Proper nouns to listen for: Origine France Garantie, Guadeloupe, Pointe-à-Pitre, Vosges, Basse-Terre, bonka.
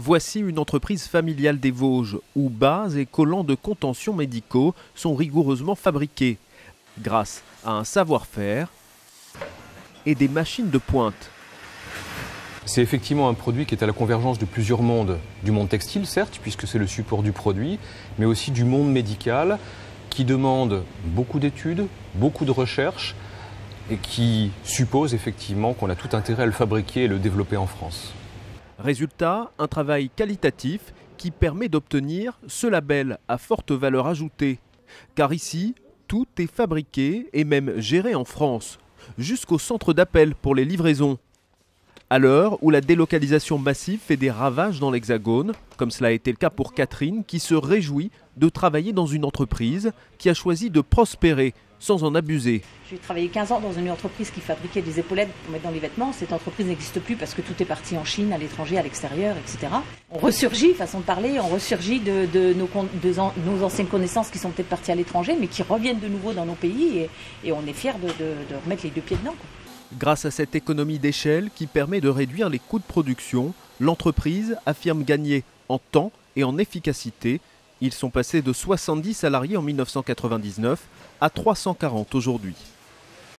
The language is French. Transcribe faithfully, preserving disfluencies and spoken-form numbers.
Voici une entreprise familiale des Vosges où bas et collants de contention médicaux sont rigoureusement fabriqués grâce à un savoir-faire et des machines de pointe. C'est effectivement un produit qui est à la convergence de plusieurs mondes, du monde textile certes, puisque c'est le support du produit, mais aussi du monde médical qui demande beaucoup d'études, beaucoup de recherches et qui suppose effectivement qu'on a tout intérêt à le fabriquer et le développer en France. Résultat, un travail qualitatif qui permet d'obtenir ce label à forte valeur ajoutée. Car ici, tout est fabriqué et même géré en France, jusqu'au centre d'appel pour les livraisons. À l'heure où la délocalisation massive fait des ravages dans l'Hexagone, comme cela a été le cas pour Catherine, qui se réjouit de travailler dans une entreprise qui a choisi de prospérer sans en abuser. J'ai travaillé quinze ans dans une entreprise qui fabriquait des épaulettes pour mettre dans les vêtements. Cette entreprise n'existe plus parce que tout est parti en Chine, à l'étranger, à l'extérieur, et cetera. On ressurgit, façon de parler, on ressurgit de, de, nos, de nos anciennes connaissances qui sont peut-être parties à l'étranger, mais qui reviennent de nouveau dans nos pays et, et on est fiers de, de, de remettre les deux pieds dedans, quoi. Grâce à cette économie d'échelle qui permet de réduire les coûts de production, l'entreprise affirme gagner en temps et en efficacité. Ils sont passés de soixante-dix salariés en mille neuf cent quatre-vingt-dix-neuf à trois cent quarante aujourd'hui.